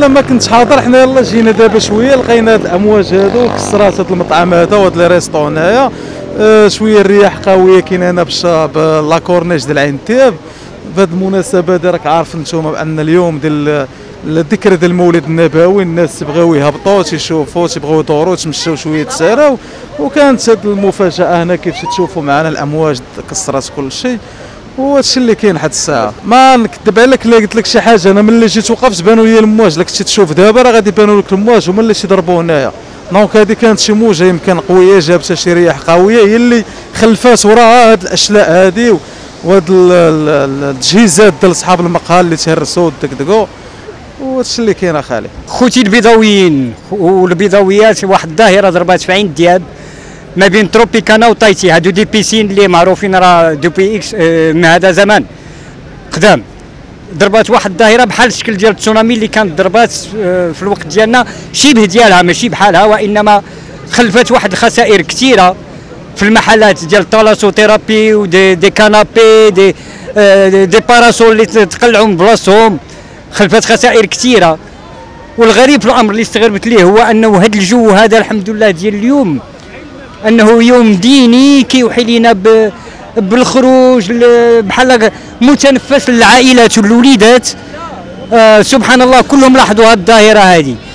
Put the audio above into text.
الا ما كنت حاضر. حنا يلاه جينا دابا شويه لقينا هاد الامواج هادو كسرات هاد المطعم هذا وهاد لي ريستو هنايا. شويه الرياح قويه كاينه هنا بالشاب لاكورنيش ديال عين الذياب. بهاد المناسبه هادي راك عارف نتوما بان اليوم ديال الذكرى ديال المولد النبوي، الناس بغاو يهبطوا تيشوفوا تيبغيو يدوروا تمشاو شويه تساراو، وكانت هاد المفاجاه هنا كيف تشوفوا معنا الامواج كسرات كل شيء. وهادشي اللي كاين حد الساعه. ما نكذب عليك الا قلت لك شي حاجه، انا ملي جيت وقفت بانوا لي المواج اللي كنتي تشوف دابا راه غادي يبانوا لك المواج هما اللي تيضربوا هنايا. دونك هذه كانت شي موجه يمكن قويه جابتها شي رياح قويه هي اللي خلفات وراها هاد الاشلاء هادي وهاد التجهيزات ديال اصحاب المقهى اللي تهرسوا ودكدكوا. وهادشي اللي كاين اخالي. خوتي البيضاويين والبيضاويات، واحد الظاهره ضربات في عين الذياب ما بين تروبيكانا وطايتي، هادو دي بيسين اللي معروفين راه دوبي اكس من هذا زمان قدام. ضربات واحد الظاهره بحال الشكل ديال التسونامي اللي كانت ضربات في الوقت ديالنا شبه ديالها ماشي بحالها، وانما خلفت واحد الخسائر كثيره في المحلات ديال الثالاسوثيرابي ودي كانابي دي باراسول اللي تقلعوا من بلاصتهم، خلفت خسائر كثيره. والغريب في الامر اللي استغربت ليه هو انه هذا الجو هذا الحمد لله ديال اليوم انه يوم ديني كيوحي لينا بالخروج بحال متنفس للعائلات والوليدات. سبحان الله كلهم لاحظوا هذه الظاهره هذه.